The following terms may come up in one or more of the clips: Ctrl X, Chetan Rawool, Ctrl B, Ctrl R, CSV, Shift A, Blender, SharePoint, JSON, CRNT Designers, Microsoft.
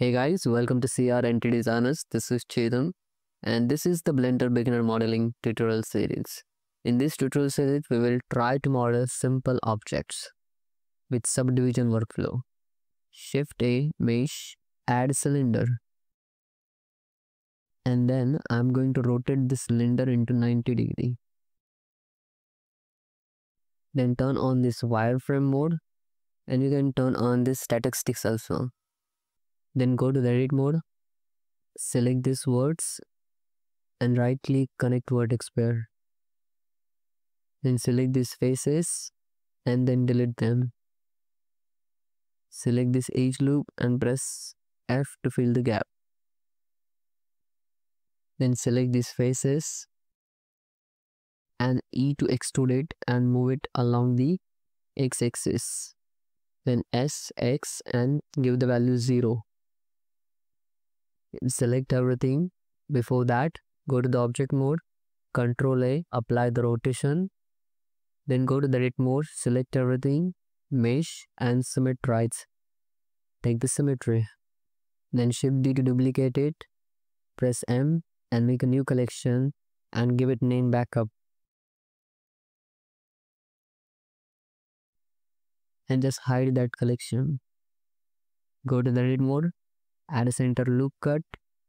Hey guys, welcome to CRNT Designers. This is Chetan and this is the Blender Beginner Modeling tutorial series. In this tutorial series, we will try to model simple objects with subdivision workflow. Shift A, mesh, add cylinder. And then I'm going to rotate the cylinder into 90 degree. Then turn on this wireframe mode and you can turn on this statistics also. Then go to the edit mode, select these words and right click connect vertex pair. Then select these faces and then delete them. Select this edge loop and press F to fill the gap. Then select these faces and E to extrude it and move it along the X axis. Then S, X and give the value 0. Select everything. Before that, go to the object mode, Ctrl A, apply the rotation. Then go to the edit mode, select everything, mesh and symmetrize. Take the symmetry. Then Shift D to duplicate it. Press M and make a new collection and give it name backup. And just hide that collection. Go to the edit mode. Add a center loop cut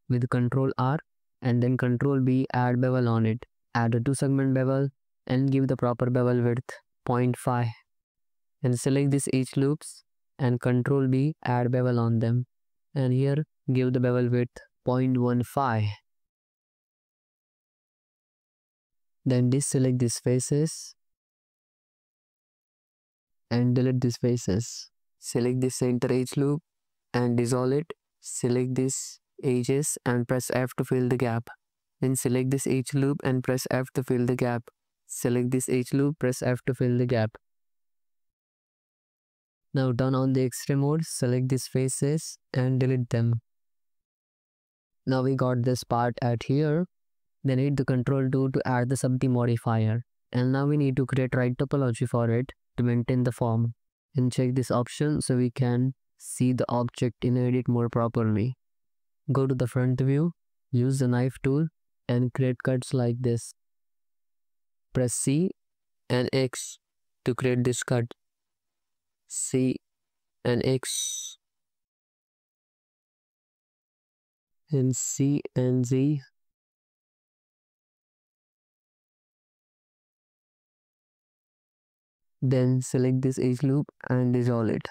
with Ctrl R and then Ctrl B, add bevel on it. Add a 2-segment bevel and give the proper bevel width 0.5. And select these edge loops and Ctrl B, add bevel on them. And here give the bevel width 0.15. Then deselect these faces and delete these faces. Select this center edge loop and dissolve it. Select these edges and press F to fill the gap. Then select this edge loop and press F to fill the gap. Select this edge loop, press F to fill the gap. Now turn on the X-ray mode, select these faces and delete them. Now we got this part at here. Then hit the Ctrl 2 to add the sub-D modifier. And now we need to create right topology for it to maintain the form. And check this option so we can see the object in edit more properly. Go to the front view, use the knife tool and create cuts like this. Press C and X to create this cut. C and X and C and Z . Then select this edge loop and dissolve it.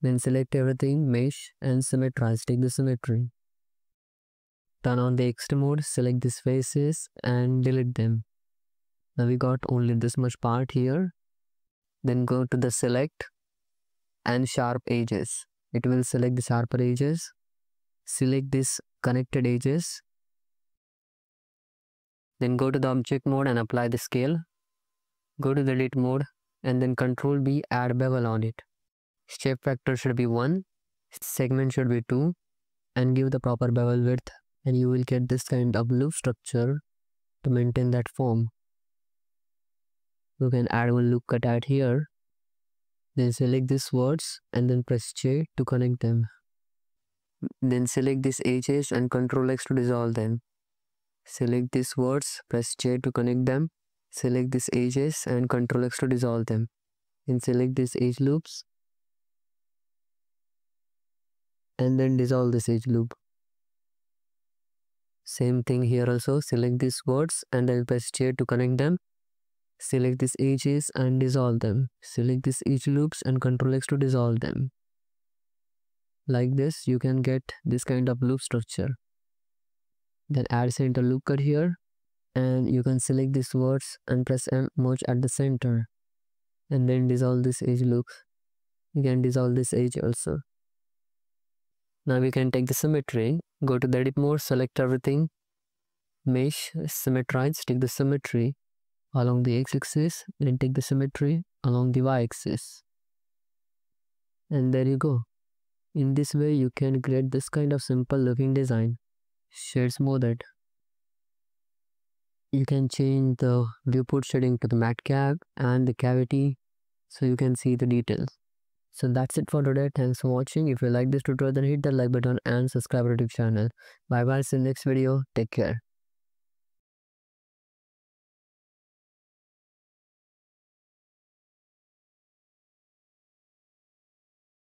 Then select everything, mesh and symmetrize, take the symmetry. Turn on the X-ray mode, select these faces and delete them. Now we got only this much part here. Then go to the select and sharp edges. It will select the sharper edges. Select these connected edges. Then go to the object mode and apply the scale. Go to the edit mode and then Ctrl B, add bevel on it. Shape factor should be 1, segment should be 2 and give the proper bevel width and you will get this kind of loop structure to maintain that form. You can add one loop cut at here. Then select these words and then press J to connect them. Then select these edges and Ctrl X to dissolve them. Select these words, press J to connect them. Select these edges and Ctrl X to dissolve them. Then select these edge loops and then dissolve this edge loop. Same thing here also, select these words and then press J to connect them. Select these edges and dissolve them. Select these edge loops and Ctrl X to dissolve them. Like this, you can get this kind of loop structure. Then add center loop cut here. And you can select these words and press M, merge at the center. And then dissolve this edge loop. You can dissolve this edge also. Now we can take the symmetry. Go to the edit mode, select everything. Mesh, symmetrize, take the symmetry along the X axis. Then take the symmetry along the Y axis. And there you go. In this way you can create this kind of simple looking design. Shades more that. You can change the viewport shading to the matte cab and the cavity so you can see the details. So that's it for today. Thanks for watching. If you like this tutorial, then hit the like button and subscribe to the channel. Bye bye. See you in the next video. Take care.